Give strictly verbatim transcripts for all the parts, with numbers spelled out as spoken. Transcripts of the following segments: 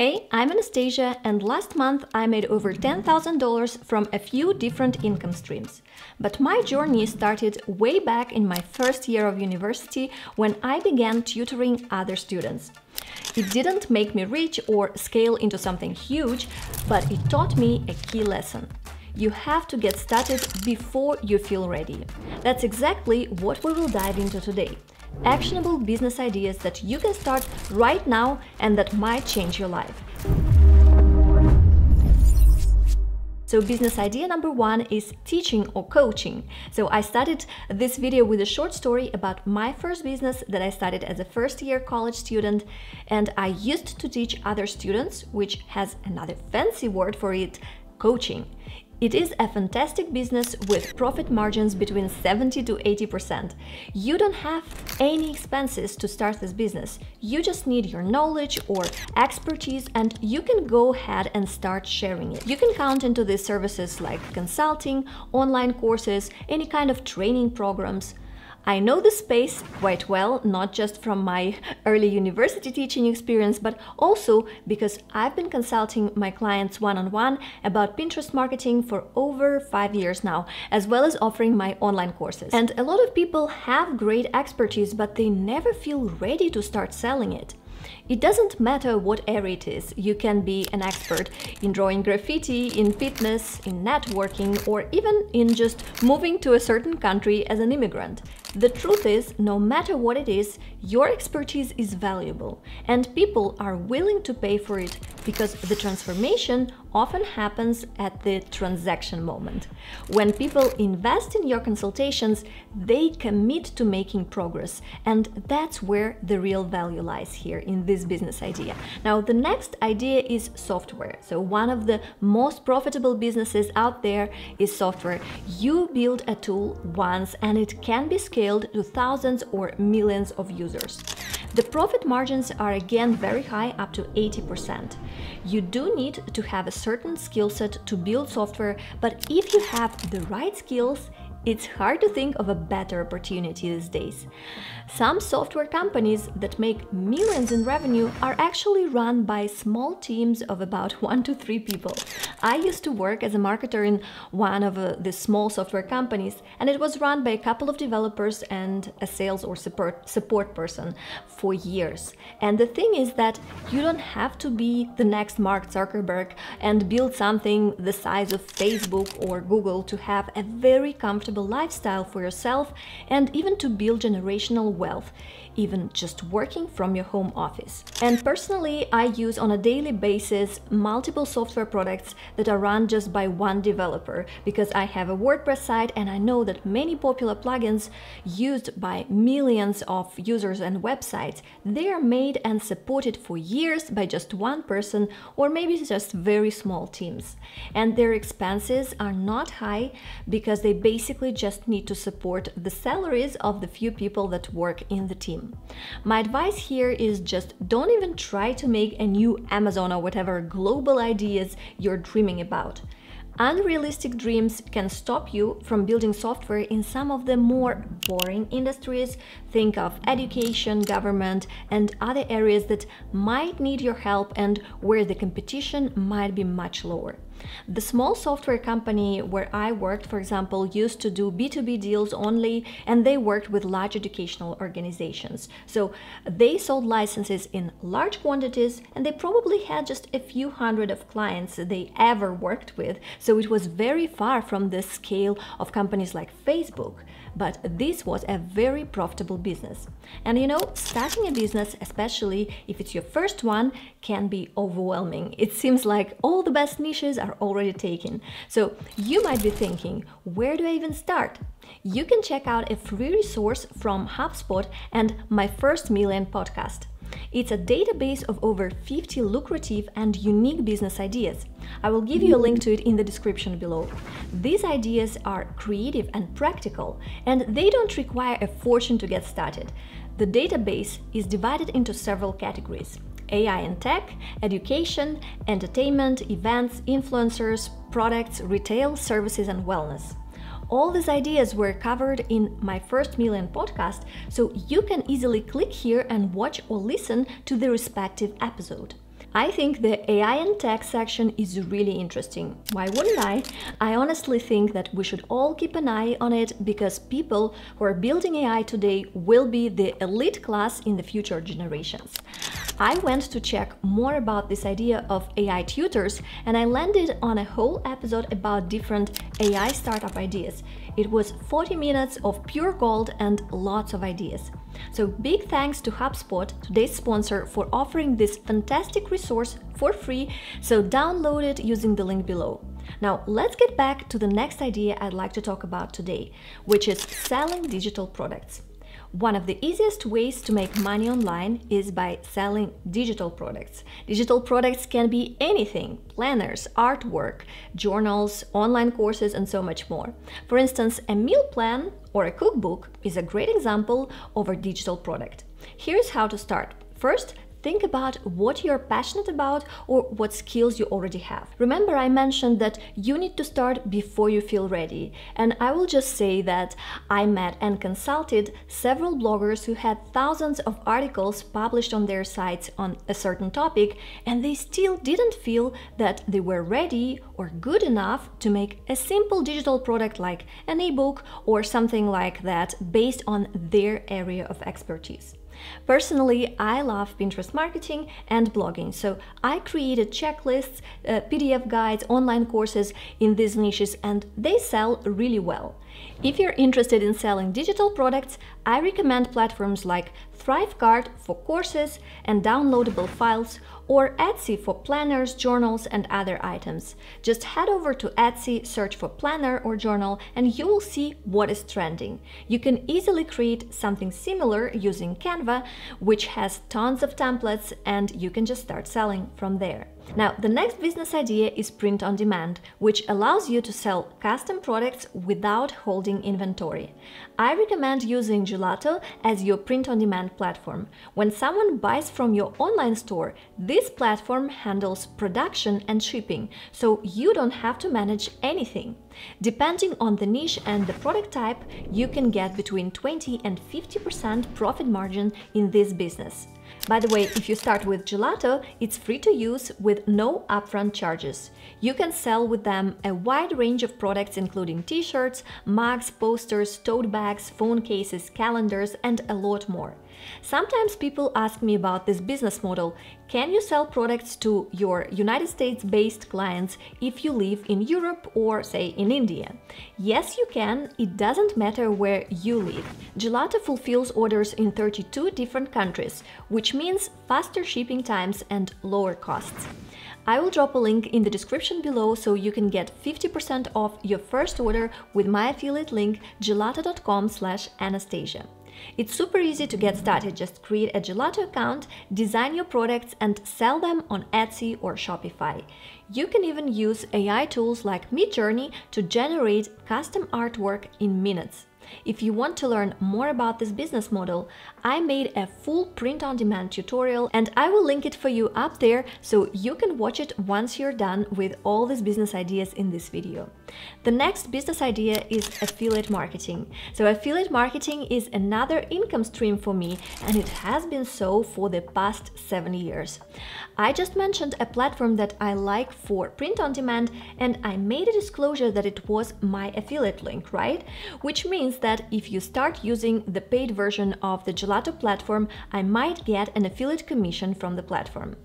Hey, I'm Anastasia, and last month I made over ten thousand dollars from a few different income streams. But my journey started way back in my first year of university when I began tutoring other students. It didn't make me rich or scale into something huge, but it taught me a key lesson. You have to get started before you feel ready. That's exactly what we will dive into today. Actionable business ideas that you can start right now and that might change your life. So business idea number one is teaching or coaching. So I started this video with a short story about my first business that I started as a first year college student, and I used to teach other students, which has another fancy word for it, coaching. It is a fantastic business with profit margins between seventy to eighty percent. You don't have any expenses to start this business. You just need your knowledge or expertise, and you can go ahead and start sharing it. You can count into these services like consulting, online courses, any kind of training programs. I know the space quite well, not just from my early university teaching experience, but also because I've been consulting my clients one-on-one about Pinterest marketing for over five years now, as well as offering my online courses. And a lot of people have great expertise, but they never feel ready to start selling it. It doesn't matter what area it is. You can be an expert in drawing graffiti, in fitness, in networking, or even in just moving to a certain country as an immigrant. The truth is, no matter what it is, your expertise is valuable, and people are willing to pay for it because the transformation often happens at the transaction moment. When people invest in your consultations, they commit to making progress, and that's where the real value lies here in this business idea. Now, the next idea is software. So one of the most profitable businesses out there is software. You build a tool once, and it can be scaled to thousands or millions of users. The profit margins are again very high, up to eighty percent. You do need to have a certain skill set to build software, but if you have the right skills, it's hard to think of a better opportunity these days. Some software companies that make millions in revenue are actually run by small teams of about one to three people. I used to work as a marketer in one of uh, the small software companies, and it was run by a couple of developers and a sales or support, support person for years. And the thing is that you don't have to be the next Mark Zuckerberg and build something the size of Facebook or Google to have a very comfortable lifestyle for yourself and even to build generational wealth, even just working from your home office. And personally, I use on a daily basis multiple software products that are run just by one developer because I have a WordPress site, and I know that many popular plugins used by millions of users and websites, they are made and supported for years by just one person or maybe just very small teams. And their expenses are not high because they basically Basically, just need to support the salaries of the few people that work in the team. My advice here is just don't even try to make a new Amazon or whatever global ideas you're dreaming about. Unrealistic dreams can stop you from building software in some of the more boring industries. Think of education, government, and other areas that might need your help and where the competition might be much lower. The small software company where I worked, for example, used to do B two B deals only, and they worked with large educational organizations. So they sold licenses in large quantities, and they probably had just a few hundred of clients they ever worked with. So it was very far from the scale of companies like Facebook, but this was a very profitable business. And you know, starting a business, especially if it's your first one, can be overwhelming. It seems like all the best niches are already taken. So you might be thinking, where do I even start? You can check out a free resource from HubSpot and my First Million podcast. It's a database of over fifty lucrative and unique business ideas. I will give you a link to it in the description below. These ideas are creative and practical, and they don't require a fortune to get started. The database is divided into several categories: A I and tech, education, entertainment, events, influencers, products, retail, services, and wellness. All these ideas were covered in my First Million podcast, so you can easily click here and watch or listen to the respective episode. I think the A I and tech section is really interesting. Why wouldn't I? I honestly think that we should all keep an eye on it because people who are building A I today will be the elite class in the future generations. I went to check more about this idea of A I tutors and I landed on a whole episode about different A I startup ideas. It was forty minutes of pure gold and lots of ideas. So big thanks to HubSpot, today's sponsor, for offering this fantastic resource for free, so download it using the link below. Now let's get back to the next idea I'd like to talk about today, which is selling digital products. One of the easiest ways to make money online is by selling digital products. Digital products can be anything: planners, artwork, journals, online courses, and so much more. For instance, a meal plan or a cookbook is a great example of a digital product. Here's how to start. First, think about what you're passionate about or what skills you already have. Remember, I mentioned that you need to start before you feel ready. And I will just say that I met and consulted several bloggers who had thousands of articles published on their sites on a certain topic, and they still didn't feel that they were ready or good enough to make a simple digital product like an ebook or something like that based on their area of expertise. Personally, I love Pinterest marketing and blogging, so I created checklists, uh, P D F guides, online courses in these niches, and they sell really well. If you're interested in selling digital products, I recommend platforms like ThriveCart for courses and downloadable files, or Etsy for planners, journals, and other items. Just head over to Etsy, search for planner or journal, and you will see what is trending. You can easily create something similar using Canva, which has tons of templates, and you can just start selling from there. Now, the next business idea is print on demand, which allows you to sell custom products without holding inventory. I recommend using Gelato as your print on demand platform. When someone buys from your online store, this This platform handles production and shipping, so you don't have to manage anything. Depending on the niche and the product type, you can get between twenty and fifty percent profit margin in this business. By the way, if you start with Gelato, it's free to use with no upfront charges. You can sell with them a wide range of products including t-shirts, mugs, posters, tote bags, phone cases, calendars, and a lot more. Sometimes people ask me about this business model. Can you sell products to your United States-based clients if you live in Europe or, say, in India? Yes, you can. It doesn't matter where you live. Gelato fulfills orders in thirty-two different countries, which means faster shipping times and lower costs. I will drop a link in the description below so you can get fifty percent off your first order with my affiliate link gelato dot com slash Anastasia. It's super easy to get started. Just create a Gelato account, design your products, and sell them on Etsy or Shopify. You can even use A I tools like Midjourney to generate custom artwork in minutes. If you want to learn more about this business model, I made a full print-on-demand tutorial and I will link it for you up there so you can watch it once you're done with all these business ideas in this video. The next business idea is affiliate marketing. So affiliate marketing is another income stream for me, and it has been so for the past seven years. I just mentioned a platform that I like for print-on-demand, and I made a disclosure that it was my affiliate link, right? Which means that if you start using the paid version of the Gelato platform, I might get an affiliate commission from the platform.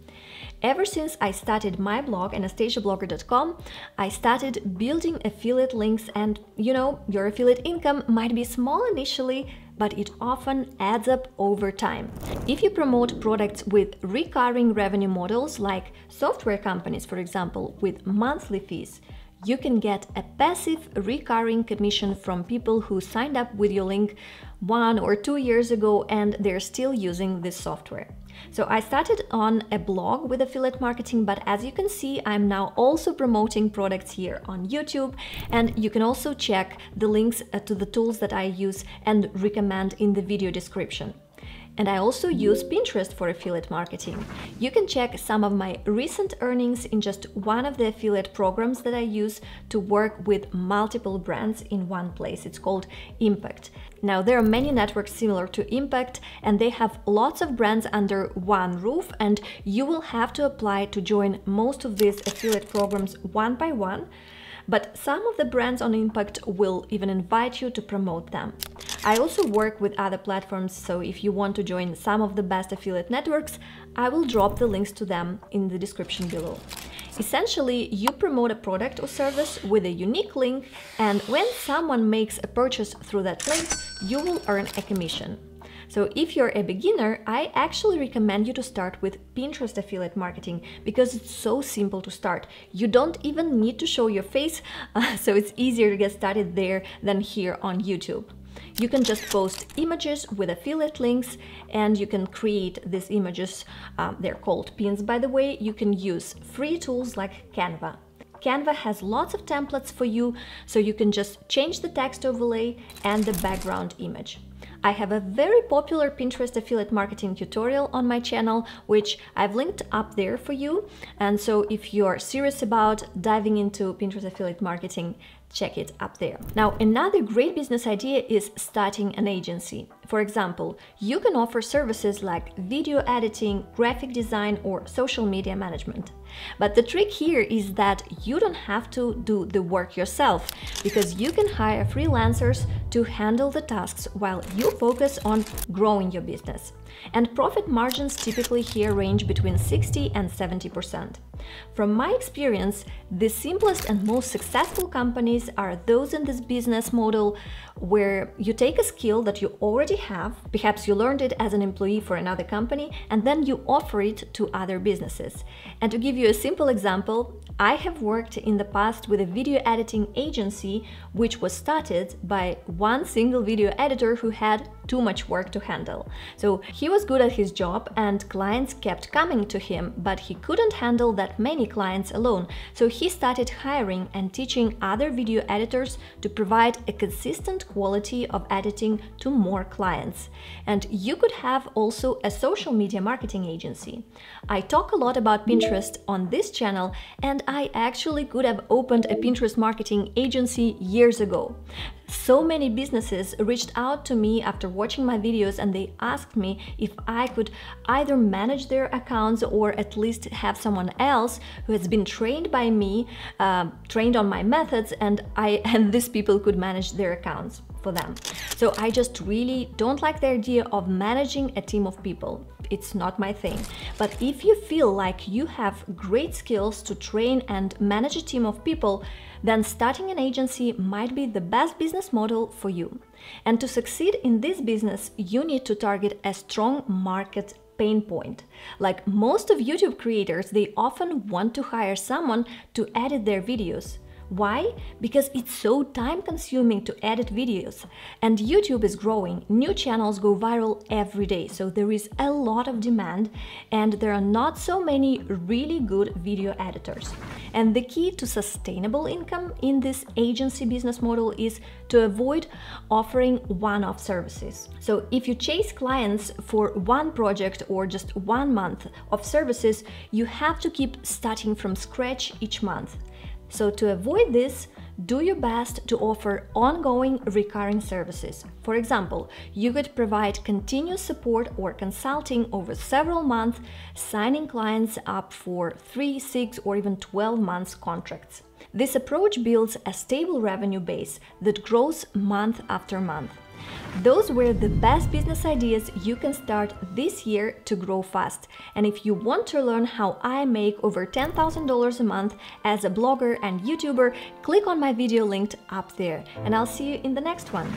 Ever since I started my blog, Anastasia Blogger dot com, I started building affiliate links, and you know, your affiliate income might be small initially, but it often adds up over time. If you promote products with recurring revenue models, like software companies, for example, with monthly fees, you can get a passive recurring commission from people who signed up with your link one or two years ago and they're still using this software. So I started on a blog with affiliate marketing, but as you can see, I'm now also promoting products here on YouTube, and you can also check the links to the tools that I use and recommend in the video description. And I also use Pinterest for affiliate marketing. You can check some of my recent earnings in just one of the affiliate programs that I use to work with multiple brands in one place. It's called Impact. Now, there are many networks similar to Impact, and they have lots of brands under one roof, and you will have to apply to join most of these affiliate programs one by one. But some of the brands on Impact will even invite you to promote them. I also work with other platforms, so if you want to join some of the best affiliate networks, I will drop the links to them in the description below. Essentially, you promote a product or service with a unique link, and when someone makes a purchase through that link, you will earn a commission. So if you're a beginner, I actually recommend you to start with Pinterest affiliate marketing because it's so simple to start. You don't even need to show your face, uh, so it's easier to get started there than here on YouTube. You can just post images with affiliate links, and you can create these images. Um, they're called pins, by the way. You can use free tools like Canva. Canva has lots of templates for you, so you can just change the text overlay and the background image. I have a very popular Pinterest affiliate marketing tutorial on my channel, which I've linked up there for you. And so if you're serious about diving into Pinterest affiliate marketing, check it up there. Now, another great business idea is starting an agency. For example, you can offer services like video editing, graphic design, or social media management. But the trick here is that you don't have to do the work yourself, because you can hire freelancers to handle the tasks while you focus on growing your business. And profit margins typically here range between sixty and seventy percent. From my experience, the simplest and most successful companies are those in this business model where you take a skill that you already have, perhaps you learned it as an employee for another company, and then you offer it to other businesses. And to give you a simple example, I have worked in the past with a video editing agency, which was started by one single video editor who had too much work to handle. So he was good at his job and clients kept coming to him, but he couldn't handle that many clients alone. So he started hiring and teaching other video editors to provide a consistent quality of editing to more clients. And you could have also a social media marketing agency. I talk a lot about Pinterest on this channel, and I actually could have opened a Pinterest marketing agency years ago. So many businesses reached out to me after watching my videos, and they asked me if I could either manage their accounts or at least have someone else who has been trained by me, uh, trained on my methods, and I and these people could manage their accounts for them. So I just really don't like the idea of managing a team of people. It's not my thing. But if you feel like you have great skills to train and manage a team of people, then starting an agency might be the best business model for you. And to succeed in this business, you need to target a strong market pain point. Like most of YouTube creators, they often want to hire someone to edit their videos. Why? Because it's so time-consuming to edit videos, and YouTube is growing. New channels go viral every day, so there is a lot of demand, and there are not so many really good video editors. And the key to sustainable income in this agency business model is to avoid offering one-off services. So if you chase clients for one project or just one month of services, you have to keep starting from scratch each month. So to avoid this, do your best to offer ongoing recurring services. For example, you could provide continuous support or consulting over several months, signing clients up for three, six, or even twelve months contracts. This approach builds a stable revenue base that grows month after month. Those were the best business ideas you can start this year to grow fast. And if you want to learn how I make over ten thousand dollars a month as a blogger and YouTuber, click on my video linked up there, and I'll see you in the next one.